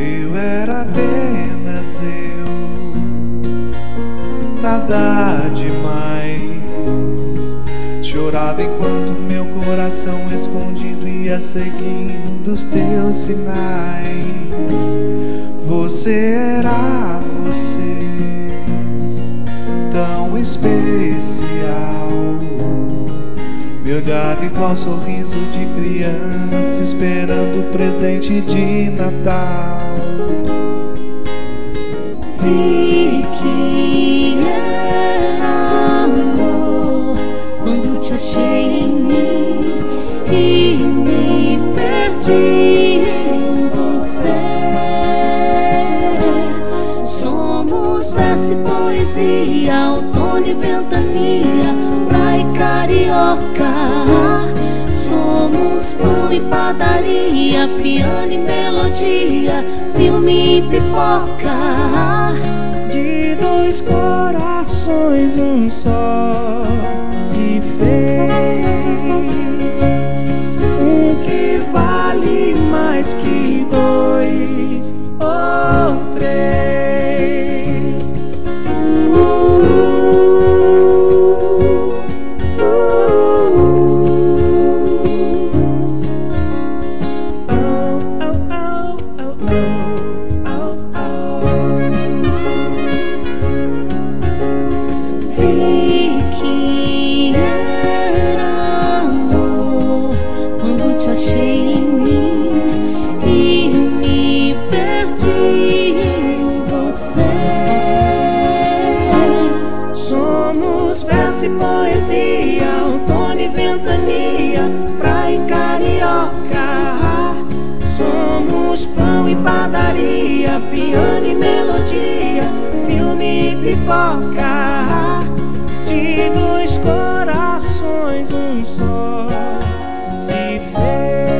Eu era apenas eu, nada demais. Chorava enquanto meu coração escondido ia seguindo os teus sinais. Você era você, tão especial. Me olhava igual sorriso de criança, esperando o presente de Natal. Fiquei amor quando te achei em mim e me perdi em você. Somos verso e poesia, outono e ventania, praia e carioca. Somos pão e padaria, piano e melodia, filme e pipoca. De dois corações um só se fez, um que vale mais que dois ou três. Verso e poesia, outono e ventania, praia e carioca. Somos pão e padaria, piano e melodia, filme e pipoca. De dois corações um só se fez.